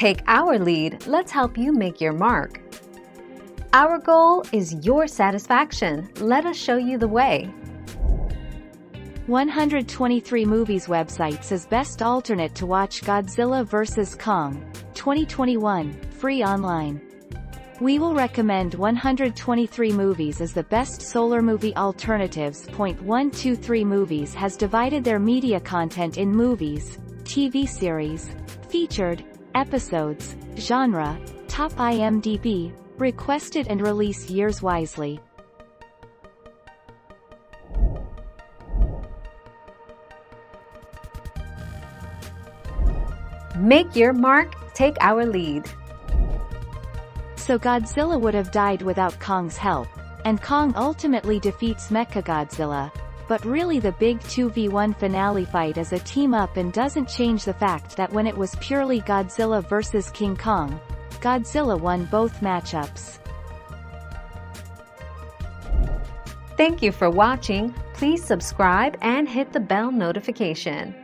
Take our lead, let's help you make your mark. Our goal is your satisfaction. Let us show you the way. 123 Movies website says best alternate to watch Godzilla vs. Kong, 2021, free online. We will recommend 123 Movies as the best solar movie alternatives. 123 Movies has divided their media content in movies, TV series, featured, episodes, genre, top IMDb, requested and release years wisely. Make your mark, take our lead. So Godzilla would have died without Kong's help, and Kong ultimately defeats Mechagodzilla, but really the big 2v1 finale fight is a team-up and doesn't change the fact that when it was purely Godzilla vs. King Kong, Godzilla won both matchups. Thank you for watching. Please subscribe and hit the bell notification.